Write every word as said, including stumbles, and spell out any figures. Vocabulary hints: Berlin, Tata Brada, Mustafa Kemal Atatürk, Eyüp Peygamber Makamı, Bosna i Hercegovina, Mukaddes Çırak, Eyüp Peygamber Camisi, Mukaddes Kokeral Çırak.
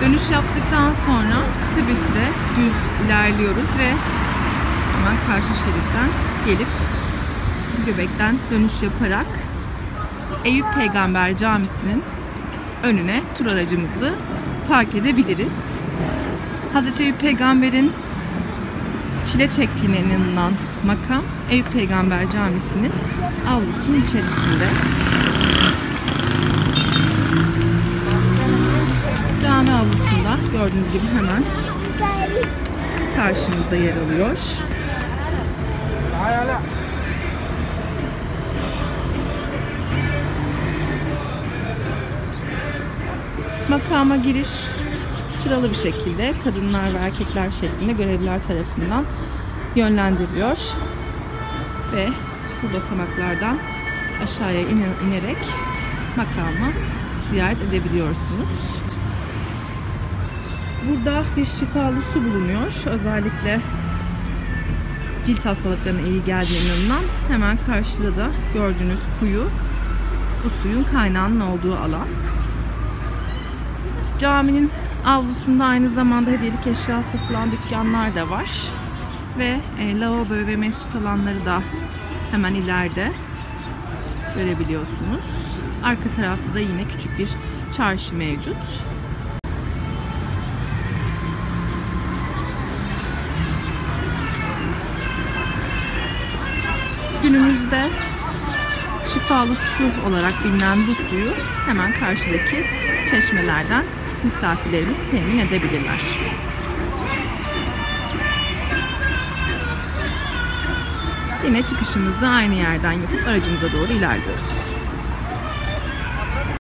Dönüş yaptıktan sonra kısa bir süre düz ilerliyoruz ve hemen karşı şeritten gelip Göbek'ten dönüş yaparak Eyüp Peygamber Camisi'nin önüne tur aracımızı park edebiliriz. Hazreti Eyüp Peygamber'in çile çektiğine inanılan makam Eyüp Peygamber Camisi'nin avlusunun içerisinde. Cami avlusunda gördüğünüz gibi hemen karşımızda yer alıyor. Makama giriş sıralı bir şekilde kadınlar ve erkekler şeklinde görevliler tarafından yönlendiriliyor ve bu basamaklardan aşağıya inerek makamı ziyaret edebiliyorsunuz. Burada bir şifalı su bulunuyor. Özellikle cilt hastalıklarına iyi geldiğine inanılan. Hemen karşıda da gördüğünüz kuyu, bu suyun kaynağının olduğu alan. Caminin avlusunda aynı zamanda hediyelik eşya satılan dükkanlar da var. Ve e, lavabo ve mescit alanları da hemen ileride görebiliyorsunuz. Arka tarafta da yine küçük bir çarşı mevcut. Günümüzde şifalı su olarak bilinen bu suyu hemen karşıdaki çeşmelerden misafirlerimiz temin edebilirler. Yine çıkışımızı aynı yerden yapıp aracımıza doğru ilerliyoruz.